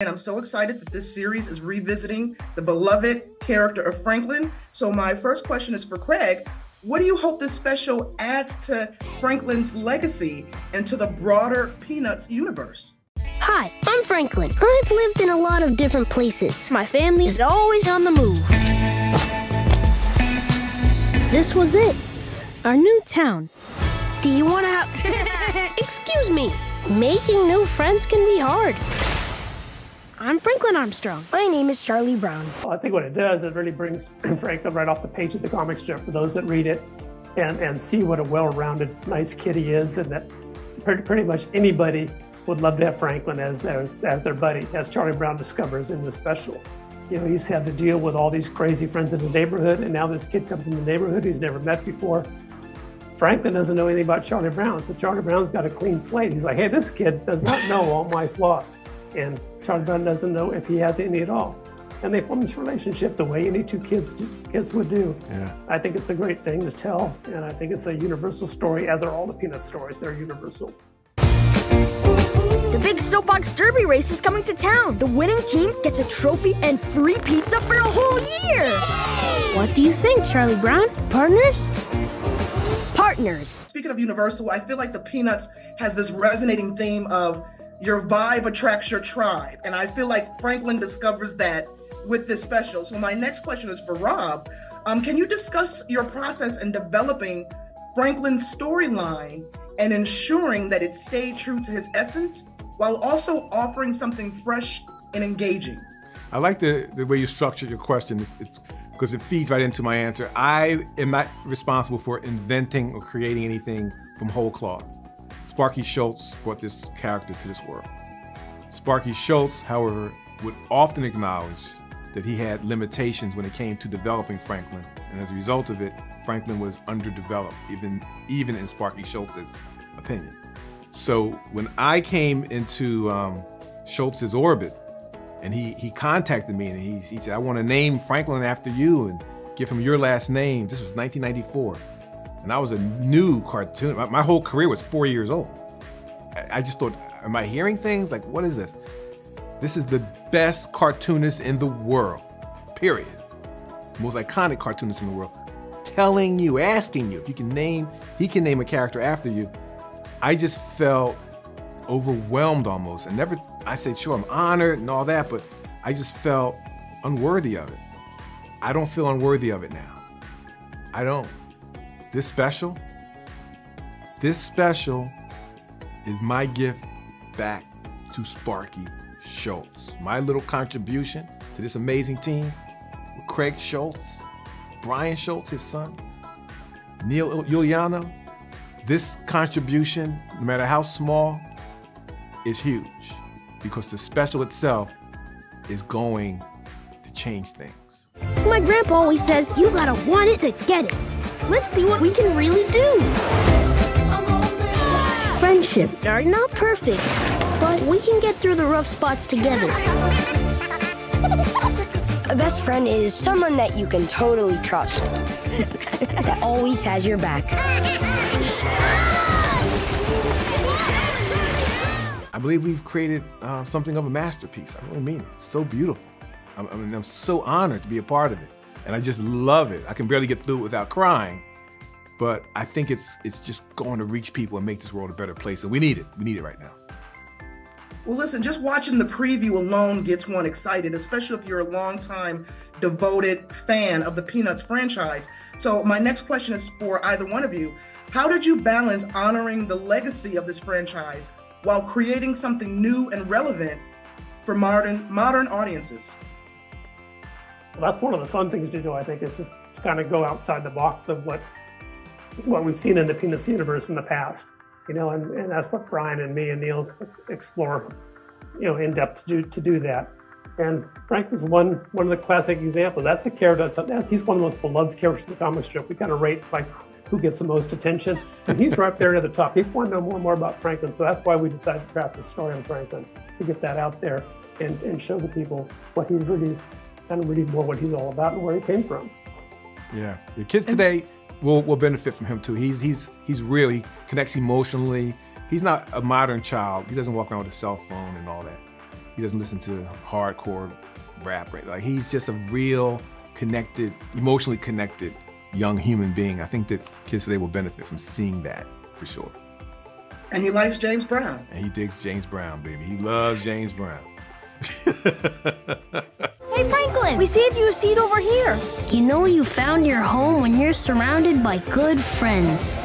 And I'm so excited that this series is revisiting the beloved character of Franklin. So my first question is for Craig. What do you hope this special adds to Franklin's legacy and to the broader Peanuts universe? Hi, I'm Franklin. I've lived in a lot of different places. My family is always on the move. This was it, our new town. Do you want to have... Excuse me. Making new friends can be hard. I'm Franklin Armstrong. My name is Charlie Brown. Well, I think what it does, it really brings Franklin right off the page of the comic strip for those that read it and see what a well-rounded, nice kid he is, and that pretty much anybody would love to have Franklin as their buddy, as Charlie Brown discovers in the special. You know, he's had to deal with all these crazy friends in his neighborhood, and now this kid comes in the neighborhood he's never met before. Franklin doesn't know anything about Charlie Brown, so Charlie Brown's got a clean slate. He's like, hey, this kid does not know all my flaws. And Charlie Brown doesn't know if he has any at all. And they form this relationship the way any two kids would do. Yeah. I think it's a great thing to tell, and I think it's a universal story, as are all the Peanuts stories. They're universal. The big soapbox derby race is coming to town. The winning team gets a trophy and free pizza for a whole year. Yay! What do you think, Charlie Brown? Partners? Partners. Speaking of universal, I feel like the Peanuts has this resonating theme of your vibe attracts your tribe. And I feel like Franklin discovers that with this special. So my next question is for Rob. Can you discuss your process in developing Franklin's storyline and ensuring that it stayed true to his essence while also offering something fresh and engaging? I like the way you structured your question. It's because it feeds right into my answer. I am not responsible for inventing or creating anything from whole cloth. Sparky Schulz brought this character to this world. Sparky Schulz, however, would often acknowledge that he had limitations when it came to developing Franklin, and as a result of it, Franklin was underdeveloped, even in Sparky Schulz's opinion. So when I came into Schulz's orbit, and he contacted me and he said, I want to name Franklin after you and give him your last name. This was 1994. And I was a new cartoon. My whole career was 4 years old. I just thought, am I hearing things? Like, what is this? This is the best cartoonist in the world, period. Most iconic cartoonist in the world. Telling you, asking you if you can name, he can name a character after you. I just felt overwhelmed almost. I said, sure, I'm honored and all that, but I just felt unworthy of it. I don't feel unworthy of it now. I don't. This special is my gift back to Sparky Schulz. My little contribution to this amazing team with Craig Schulz, Bryan Schulz, his son, Neil Uliana. This contribution, no matter how small, is huge because the special itself is going to change things. My grandpa always says, you gotta want it to get it. Let's see what we can really do. Friendships are not perfect, but we can get through the rough spots together. A best friend is someone that you can totally trust, that always has your back. I believe we've created something of a masterpiece. I really mean it. It's so beautiful. I'm so honored to be a part of it. And I just love it. I can barely get through it without crying, but I think it's just going to reach people and make this world a better place. And we need it. We need it right now. Well, listen, just watching the preview alone gets one excited, especially if you're a longtime devoted fan of the Peanuts franchise. So my next question is for either one of you. How did you balance honoring the legacy of this franchise while creating something new and relevant for modern audiences? That's one of the fun things to do, I think, is to kind of go outside the box of what we've seen in the Peanuts universe in the past, you know, and that's what Bryan and me and Neil explore, you know, in depth to do that. And Frank is one of the classic examples. That's the character. He's one of the most beloved characters in the comic strip. We kind of rate like who gets the most attention, and he's right there at the top. People want to know more and more about Franklin, so that's why we decided to craft a story on Franklin to get that out there and show the people what he's really. And read more what he's all about and where he came from. Yeah, the kids today will benefit from him too. He's real. He connects emotionally. He's not a modern child. He doesn't walk around with a cell phone and all that. He doesn't listen to hardcore rap, right? Like, he's just a real connected, emotionally connected young human being. I think that kids today will benefit from seeing that, for sure. And he likes James Brown. And he digs James Brown, baby. He loves James Brown. Hey, Franklin, we saved you a seat over here. You know you found your home when you're surrounded by good friends.